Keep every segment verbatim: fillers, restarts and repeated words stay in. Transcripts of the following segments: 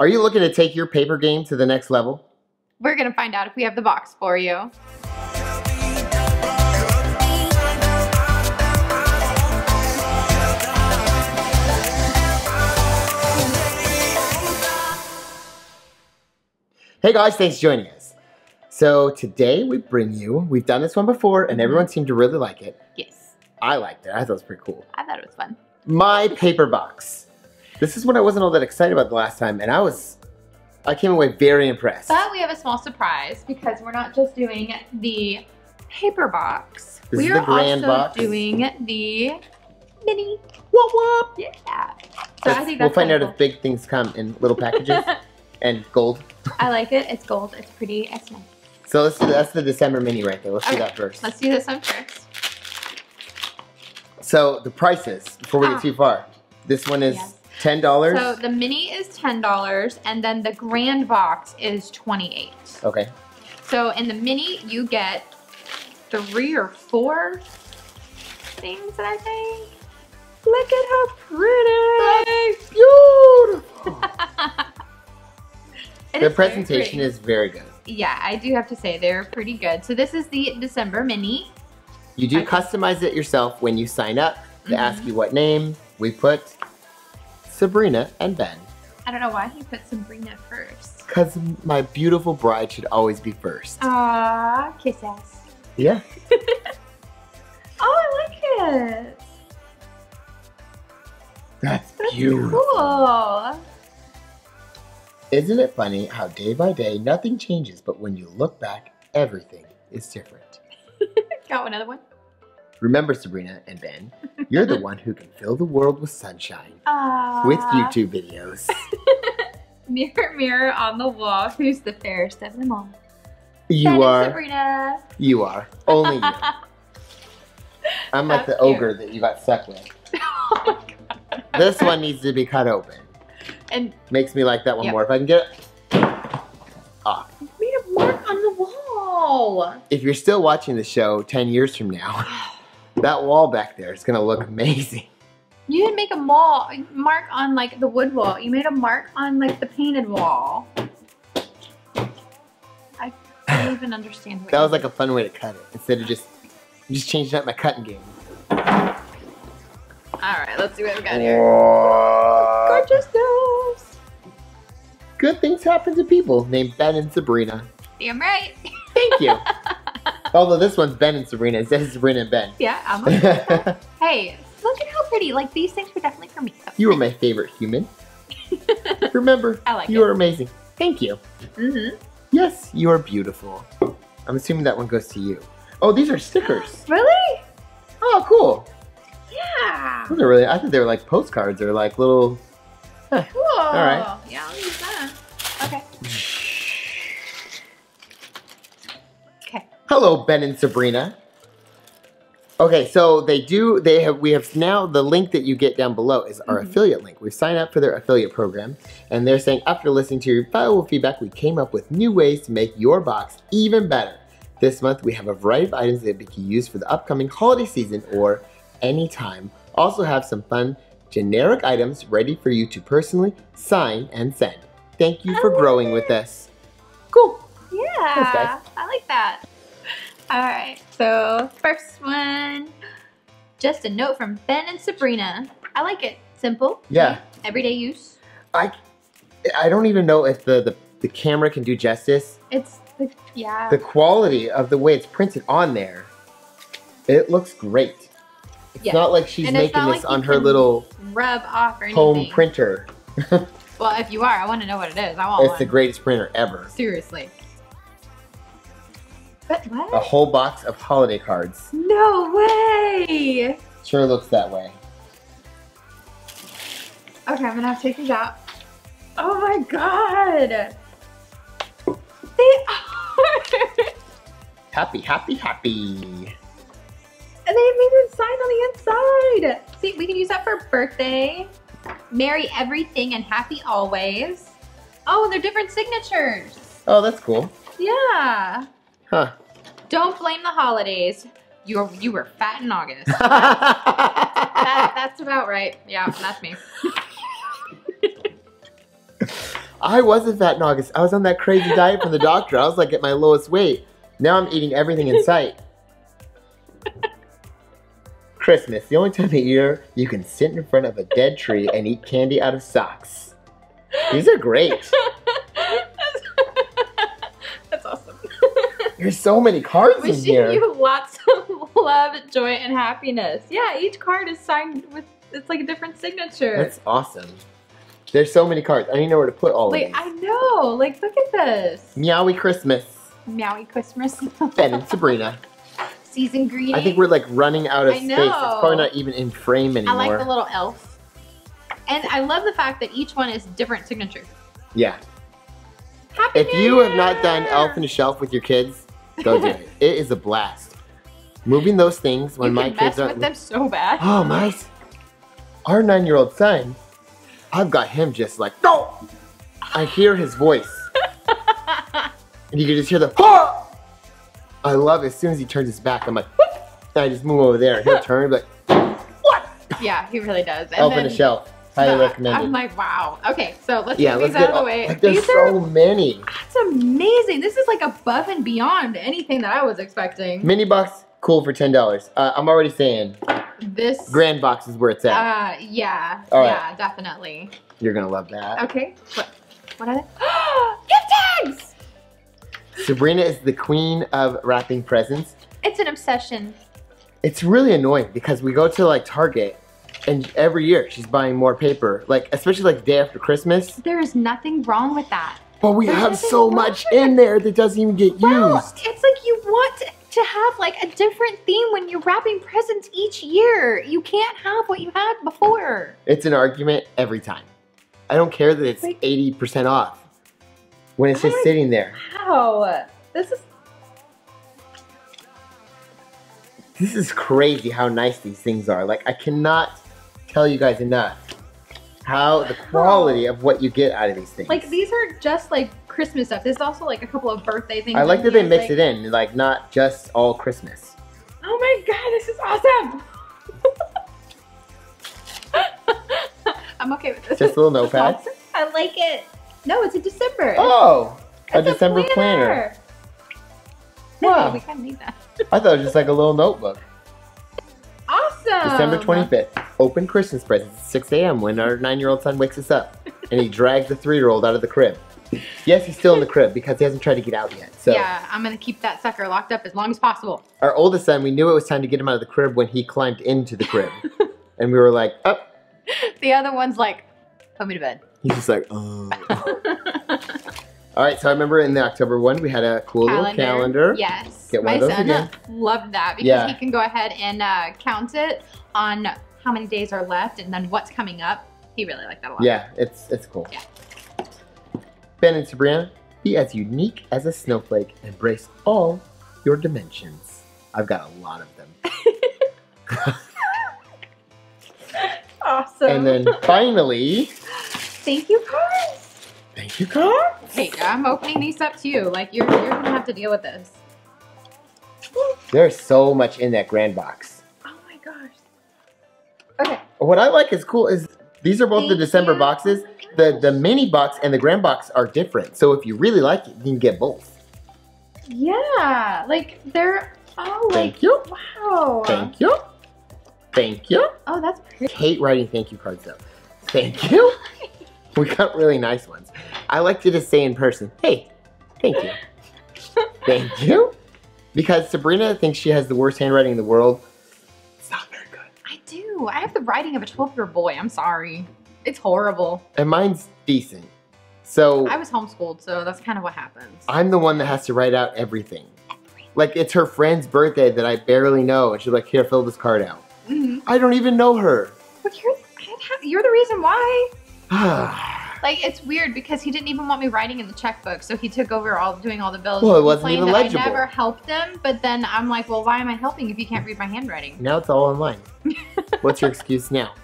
Are you looking to take your paper game to the next level? We're going to find out if we have the box for you. Hey guys, thanks for joining us. So today we bring you, we've done this one before and everyone seemed to really like it. Yes. I liked it. I thought it was pretty cool. I thought it was fun. My Paper Box. This is what I wasn't all that excited about the last time, and I was, I came away very impressed. But we have a small surprise because we're not just doing the paper box. This we is are the grand also box. doing the mini. Whoop whoop! Yeah. So that's, I think that's we'll find out cool. if big things come in little packages and gold. I like it. It's gold. It's pretty. It's nice. So let's do, that's the December mini right there. Let's okay. do that first. Let's do this one first. So the prices before we ah. get too far. This one is. Yes. ten dollars? So the mini is ten dollars and then the grand box is twenty-eight dollars. Okay. So in the mini you get three or four things that I think. Look at how pretty. That's beautiful. The presentation is very good. Yeah, I do have to say they're pretty good. So this is the December mini. You do okay. customize it yourself when you sign up. They mm-hmm. ask you what name. We put Sabrina and Ben. I don't know why he put Sabrina first. Because my beautiful bride should always be first. Aw, kiss ass. Yeah. Oh, I like it. That's, That's beautiful. Cool. Isn't it funny how day by day nothing changes, but when you look back, everything is different. Got another one? Remember, Sabrina and Ben, you're the one who can fill the world with sunshine Aww. with YouTube videos. Mirror, mirror on the wall, who's the fairest of them all? You ben are. And Sabrina. You are. Only you. I'm like That's the cute. ogre that you got stuck with. Oh my God. This one needs to be cut open. And makes me like that one yep. more if I can get it off. You made a mark on the wall. If you're still watching the show ten years from now. That wall back there is gonna look amazing. You didn't make a mall, mark on like the wood wall. You made a mark on like the painted wall. I don't even understand. What that was did. like a fun way to cut it instead of just just changing up my cutting game. All right, let's see what we got here. Gorgeous dolls. Good things happen to people named Ben and Sabrina. Damn right. Thank you. Although this one's Ben and Sabrina. It says Sabrina and Ben. Yeah, I'm okay. Hey, look at how pretty. Like, these things were definitely for me. You were my favorite human. Remember, I like you it. are amazing. Thank you. Mm-hmm. Yes, you are beautiful. I'm assuming that one goes to you. Oh, these are stickers. Really? Oh, cool. Yeah. Those are really, I think they were like postcards or like little. Huh. Cool. All right. Yeah, I'll use that. Okay. Hello, Ben and Sabrina. Okay, so they do, they have, we have now, the link that you get down below is our mm-hmm. affiliate link. We've signed up for their affiliate program, and they're saying, after listening to your valuable feedback, we came up with new ways to make your box even better. This month, we have a variety of items that can be used for the upcoming holiday season or anytime. Also have some fun generic items ready for you to personally sign and send. Thank you for growing with us. Cool. Yeah, thanks, guys. I like that. All right, so first one, just a note from Ben and Sabrina. I like it, simple. Yeah. Everyday use. I, I don't even know if the, the, the camera can do justice. It's, the, yeah. The quality of the way it's printed on there, it looks great. It's yeah. not like she's making this like on her little rub off or home anything. printer. Well, if you are, I want to know what it is. I want It's one. the greatest printer ever. Seriously. But what? A whole box of holiday cards. No way! Sure looks that way. Okay, I'm gonna have to take these out. Oh my God! They are! Happy, happy, happy! And they have even signed on the inside! See, we can use that for birthday. Merry everything and happy always. Oh, and they're different signatures. Oh, that's cool. Yeah. Huh. Don't blame the holidays. You you were fat in August. That's, that, that's about right. Yeah, that's me. I wasn't fat in August. I was on that crazy diet from the doctor. I was like at my lowest weight. Now I'm eating everything in sight. Christmas, the only time of year you can sit in front of a dead tree and eat candy out of socks. These are great. That's awesome. There's so many cards in here. Wishing you lots of love, joy, and happiness. Yeah, each card is signed with, it's like a different signature. That's awesome. There's so many cards. I didn't know where to put all like, of these. I know. Like, look at this. Meowie Christmas. Meowie Christmas. Ben and Sabrina. Season greeting. I think we're like running out of I space. Know. It's probably not even in frame anymore. I like the little elf. And I love the fact that each one is different signature. Yeah. Happy if New you Year. Have not done Elf on the Shelf with your kids, go do it. It is a blast. Moving those things when you my can kids are with them so bad. Oh my! Our nine-year-old son, I've got him just like no. Oh! I hear his voice, and you can just hear the. Oh! I love it. As soon as he turns his back, I'm like, whoop! And I just move over there. He'll turn and be like, what? Yeah, he really does. And Open then, a shelf. Highly the, recommended. I'm like, wow. Okay, so let's yeah, get these let's out get, of the way. Like, there's these so are, many. That's amazing. This is like above and beyond anything that I was expecting. Mini box, cool for ten dollars. Uh, I'm already saying this grand box is where it's at. Uh, yeah, All yeah, right. definitely. You're going to love that. Okay. What, what are they? Gift tags! Sabrina is the queen of wrapping presents. It's an obsession. It's really annoying because we go to like Target and every year she's buying more paper. Like, especially like the day after Christmas. There is nothing wrong with that. But we There's have so much in there that doesn't even get well, used. It's like you want to have like a different theme when you're wrapping presents each year. You can't have what you had before. It's an argument every time. I don't care that it's eighty percent off. When it's just oh sitting there. Wow. This is... This is crazy how nice these things are. Like, I cannot tell you guys enough how the quality oh. of what you get out of these things. Like, these are just, like, Christmas stuff. There's also, like, a couple of birthday things. I like that they mix like... it in. Like, not just all Christmas. Oh, my God. This is awesome. I'm okay with this. Just a little notepad. Awesome. I like it. No, it's a December. Oh, it's a December a planner. planner. Wow. No, we kind of need that. I thought it was just like a little notebook. Awesome. December twenty-fifth, open Christmas presents at six A M when our nine-year-old son wakes us up. And he drags the three-year-old out of the crib. Yes, he's still in the crib because he hasn't tried to get out yet. So yeah, I'm going to keep that sucker locked up as long as possible. Our oldest son, we knew it was time to get him out of the crib when he climbed into the crib. And we were like, up. Oh. The other one's like, put me to bed. He's just like, oh. All right, so I remember in the October one, we had a cool calendar. little calendar. Yes. Get one My of those son again. loved that because yeah. he can go ahead and uh, count it on how many days are left and then what's coming up. He really liked that a lot. Yeah, it's, it's cool. Yeah. Ben and Sabrina, be as unique as a snowflake. Embrace all your dimensions. I've got a lot of them. Awesome. And then finally... Thank you cards. Thank you cards. Hey, I'm opening these up to you. Like you're, you're gonna have to deal with this. There's so much in that grand box. Oh my gosh. Okay. What I like is cool is these are both Thank the December you. boxes. The the mini box and the grand box are different. So if you really like it, you can get both. Yeah, like they're all like Thank you. Wow. Thank you. Thank you. Oh, that's pretty. I hate writing thank you cards though. Thank you. We got really nice ones. I like to just say in person, hey, thank you. Thank you. Because Sabrina thinks she has the worst handwriting in the world. It's not very good. I do. I have the writing of a twelve-year-old boy. I'm sorry. It's horrible. And mine's decent. So I was homeschooled, so that's kind of what happens. I'm the one that has to write out everything. everything. Like, it's her friend's birthday that I barely know. And she's like, here, fill this card out. Mm-hmm. I don't even know her. But you're, you're the reason why. Like, it's weird because he didn't even want me writing in the checkbook, so he took over all doing all the bills. Well, it wasn't even legible. I never helped him, but then I'm like, well, why am I helping if you can't read my handwriting? Now it's all online. What's your excuse now?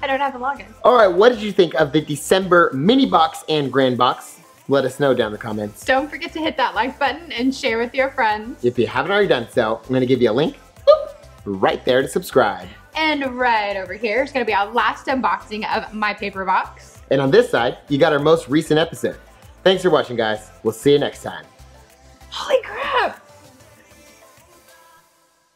I don't have a login. All right, what did you think of the December mini box and grand box? Let us know down in the comments. Don't forget to hit that like button and share with your friends. If you haven't already done so, I'm going to give you a link boop, right there to subscribe. And right over here is going to be our last unboxing of My Paper Box. And on this side, you got our most recent episode. Thanks for watching, guys. We'll see you next time. Holy crap!